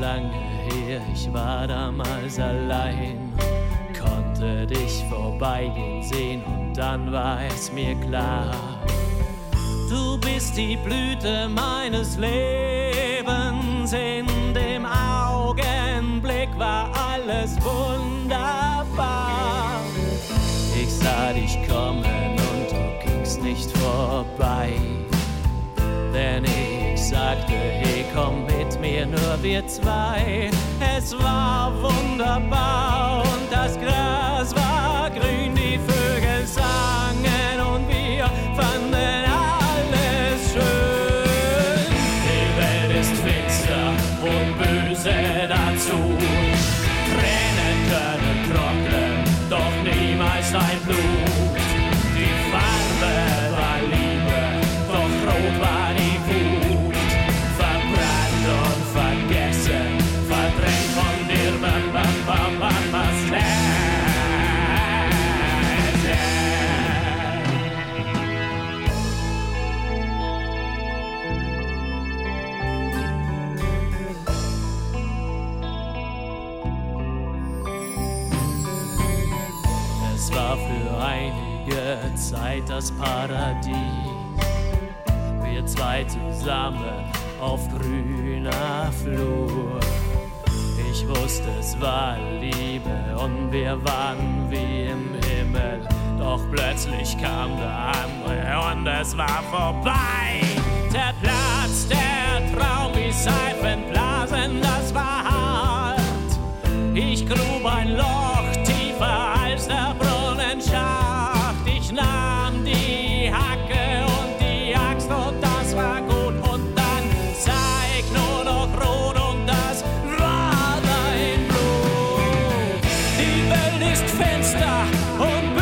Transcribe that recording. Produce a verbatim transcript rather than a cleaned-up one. Lange her, ich war damals allein, konnte dich vorbeigehen sehen und dann war es mir klar, du bist die Blüte meines Lebens, in dem Augenblick war alles wunderbar. Ich sah dich kommen und du gingst nicht vorbei, denn ich sagte, hey, komm mit, nur wir zwei. Es war wunderbar und das Gras war grün, die Vögel sangen und wir fanden alles schön. Die Welt ist finster und böse dazu. Tränen können trocknen, doch niemals ein Blut. Die Farbe war Liebe, doch rot war die Wut. Es war für einige Zeit das Paradies, wir zwei zusammen auf grüner Flur. Ich wusste, es war Liebe und wir waren wie im Himmel. Doch plötzlich kam der andere und es war vorbei. Der Platz, der Traum wie Seifenblasen, das war hart. Ich grub ein Loch tiefer als der Brunnenschacht. Ich nahm die Hacke und die Axt und das war gut. Und dann zeig nur noch rot und das war dein Blut. Die Welt ist finster und